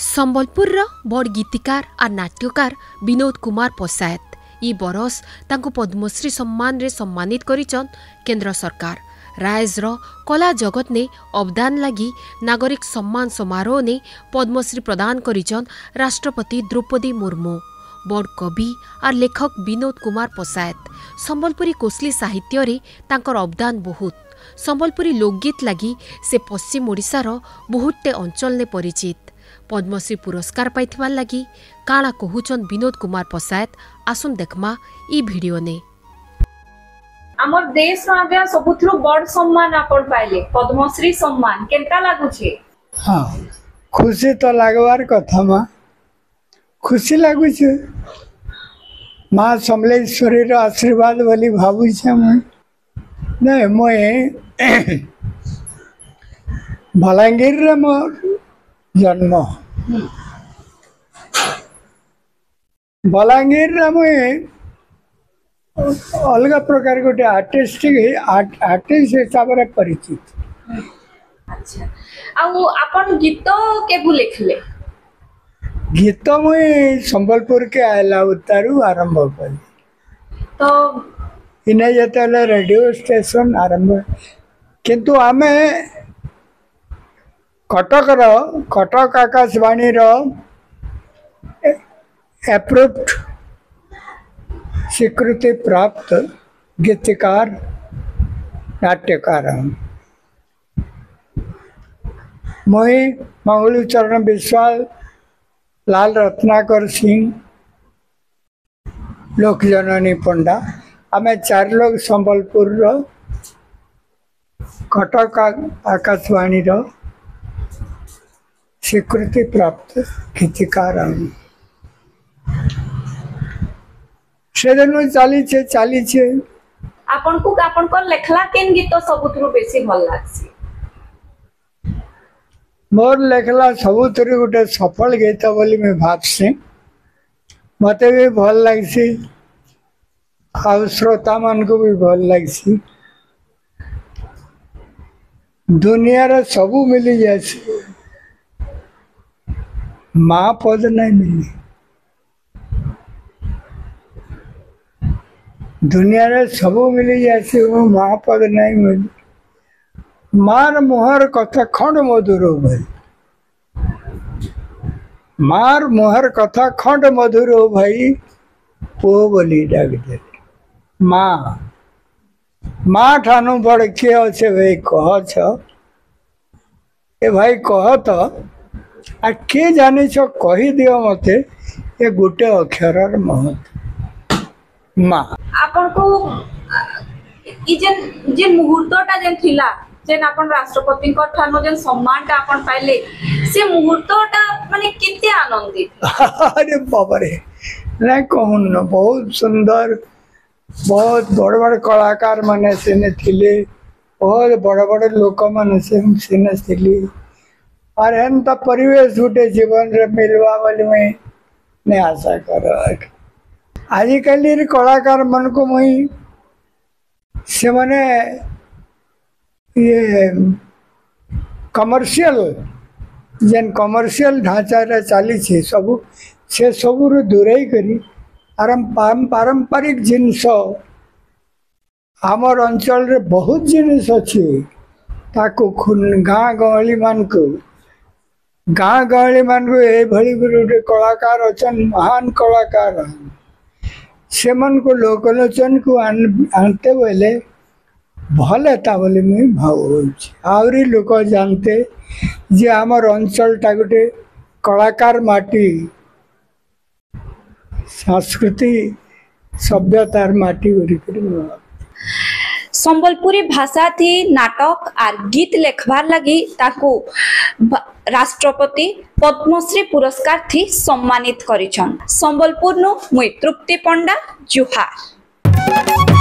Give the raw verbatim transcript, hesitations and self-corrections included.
संबलपुर बड़ गीतिकार और नाट्यकार विनोद कुमार पसायत ये बरस तांको पद्मश्री सम्मान रे सम्मानित करिचन केंद्र सरकार। रायजर कला जगत ने अवदान लगी नागरिक सम्मान समारोह ने पद्मश्री प्रदान करिचन राष्ट्रपति द्रौपदी मुर्मू। बड़ कवि और लेखक विनोद कुमार पसायत संबलपुरी कोसली साहित्य रे तांकर अवदान बहुत। संबलपुरी लोकगीत लगी से पश्चिम ओडिशार बहुतटे अंचल ने परिचित। पद्मश्री पुरस्कार पाइथिबार लगी काणा कहुचन विनोद कुमार पसायत, आसुन देखमा ई वीडियो ने। हमर देश आगे सबुथरो बड़ सम्मान आपण पाइले, पद्मश्री सम्मान केनता लागु छे? हां, खुशी तो लागवार कथा मा, खुशी लागु छे। मां समलेश्वरी रो आशीर्वाद वाली भाबु छे। मैं नहीं मैं बलांगीर रे मोर जन्म, बलांगीर रे मैं अलग प्रकार गोटे आर्टिस्टिक आर्ट आर्टिस्ट हिसाब रे परिचित। अच्छा, आउ अपन गीत केबु लिखले? गीत मैं संबलपुर के आयला उतारू आरंभ करी तो इन्हें जता रेडियो स्टेशन आरंभ, किंतु आम कटकर कटक आकाशवाणी एप्रूव्ड स्वीकृति प्राप्त गीतकार नाट्यकार। मुई माऊलिचरन बिस्वाल, लाल रत्नाकर सिंह, लोकजननी पंडा, आमे चार लोग संबलपुर रो कटक आकाशवाणी रो स्वीकृति प्राप्त गीतकार। से दिन चली छे चली छे। आपन को आपन को लेखला केन गीत सबुथरु बेसी भल लागसी? मोर लेखला सबुथरु गोटे सफल गीत बोली मैं भाबसे, मते भी भल लागसी और श्रोता मान को भी भल लगे। दुनिया सबू मिली जाए, माँ पद नहीं मिले। दुनिया सबू मिली जाए, माँ पद नहीं मिले। मार मुहर कथा खंड मधुर भाई, मार मुहर कथा खंड मधुर भाई, पो बोली डाक दे। माँ माँ ठानु बड़ किए अच्छे भाई कह छ, ए भाई कह तो आ के जानी छो, कही दियो मते ये गोटे अक्षर महत। माँ आपन को ई जेन जे मुहूर्तटा जेन थिला, जेन आपन राष्ट्रपति को ठानु जेन सम्मानटा आपन पाइले, से मुहूर्तटा माने केते आनंदित? अरे बाबा रे, ना कहून न, बहुत सुंदर, बहुत बड़ बड़ कलाकार मैंने सिने थिले, बहुत बड़ बड़ लोक मैंने सिने थिले। और एंता परिवेश गोटे जीवन रे मिलवा वाली में ने आशा कर। आजिकल कलाकार मन को मुई से मैंने ये कमर्शियल जेन कमर्शियल ढांचा रे चली छे सब, से सबुरु दूरे करी पारंपरिक जिनस आमर अंचल रे बहुत जिनस अच्छे ताको खुन गाँ गहली मान को गाँ गहली मान को ए भली गोटे कलाकार अच्छा महान कलाकार से मन को लोकलोचन को आनते बोले भले ता बोली मुझे भाव आवरी लोक जानते जे आमर अंचलटा गोटे कलाकार माटी संस्कृति सभ्यतार माटी। संबलपुरी भाषा थी नाटक और गीत लेखबार लगी ताकू राष्ट्रपति पद्मश्री पुरस्कार थी सम्मानित करिछन। संबलपुर नु मुई तृप्ति पंडा, जुहार।